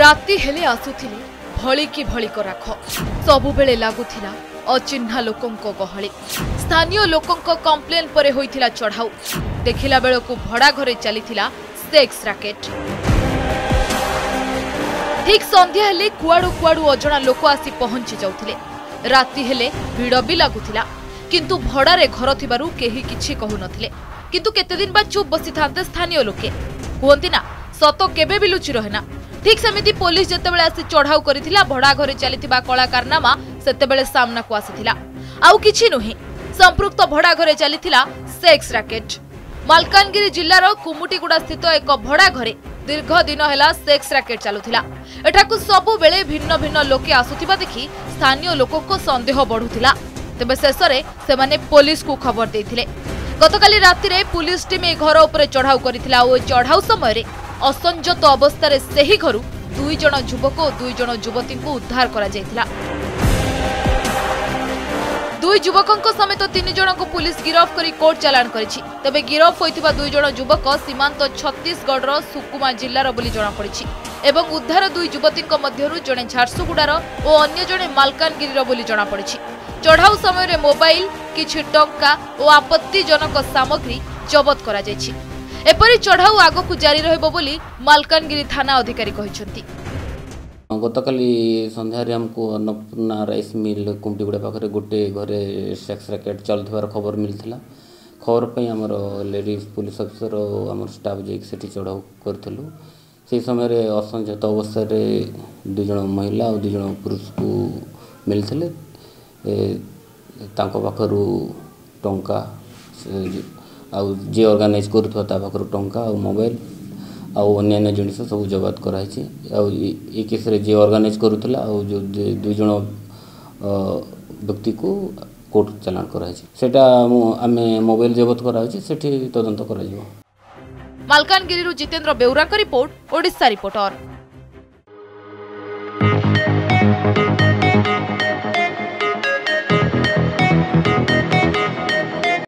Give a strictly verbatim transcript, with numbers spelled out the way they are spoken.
राति हेले आसुथिली भली कि भली कराख सबुबेले लागुथिला अचिन्हा लोकंको गहली। स्थानीय लोकंको कंप्लेन परे होइथिला चढ़ाऊ। देखिला बेलकु भड़ा घरे चलीथिला सेक्स राकेट। ठीक संध्या हेले कुआडू कुआडू अजना लोक आसी पहुंची जाउथिले। राति हेले भिड़ भी लागुथिला किंतु भड़ारे घर थिबारु केही किछि कहू नथिले। किंतु केते दिन बाद चुप बसी थाते स्थानीय लोके। कहंती ना सतो केबे भी लुचि रहेना। ठीक सेमिति पुलिस जेतेबेले आसी चढ़ाऊ करिथिला भड़ा घरे चलीथिबा कलाकारनामा सेतेबेले सामना को आसीथिला। आउ किछि नहि संप्रक्त भड़ा घरे चलीथिला सेक्स राकेट। मालकानगिरी जिल्लार कुमुटीगुड़ा स्थित एक भड़ा घरे दीर्घ दिन हेला सेक्स राकेट चालुथिला। एठाकु सबु बेले भिन्न भिन्न लोके आसुथिबा देखि स्थानीय लोकको संदेह बढुथिला। तेबे शेषरे सेमाने पुलिस को खबर दैथिले। गतकाली रातिरे पुलिस टीम ए घर उपरे चढ़ाऊ करिथिला। ओ चढ़ाऊ समय रे असंजत अवस्था से घर दुई जन युवक और दुई जन युवती को उद्धार करा जायतिला। दुई युवक समेत तीन जन को पुलिस गिरफ करी कोर्ट चालान करिछि। तबे गिरफ होइथिबा दुई जन युवक सीमांत छत्तीसगढ़ सुकुमा जिल्लार बोली जणा पड़िछि एवं उद्धार दुई युवती मध्यरु जणे झारसुगुड़ार और अन्य जणे मालकानगिरीर बोली जणा पड़िछि। चढ़ाऊ समय मोबाइल किछि टंका और आपत्तिजनक सामग्री जब्त करा जायछि। एपरी चढ़ाऊ आगक जारी रहिबो बोली मालकानगिरी थाना अधिकारी कहिसेंती। गतकाली संध्यारे हमको अन्नपूर्णा राइस मिल कुमटीगुड़ा पाखे गोटे घरे सेक्स रैकेट चलुथिबार खबर मिलथिला। खबर पई हमर लेडीज पुलिस अफिसर और हमर स्टाफ जैक सेठी चढ़ाऊ करथिलु। से समय रे असंजत अवस्था रे दुई जण महिला और दुई जण पुरुष को मिलथिले। तांको पाखरु टंका आउ जे ऑर्गेनाइज करूथवा ता पाखरु टंका आ मोबाइल आ अन्य जिनस सब जब्त कराई। आ केस रे जे ऑर्गेनाइज करूथला आ जो दुई जण व्यक्ति को कोर्ट चालान कराई सेटा आमे मोबाइल जब्त कराई सेठी तदंत कराई। मालकानगिरी रु जितेंद्र बेउरा का रिपोर्ट, ओडिशा रिपोर्टर।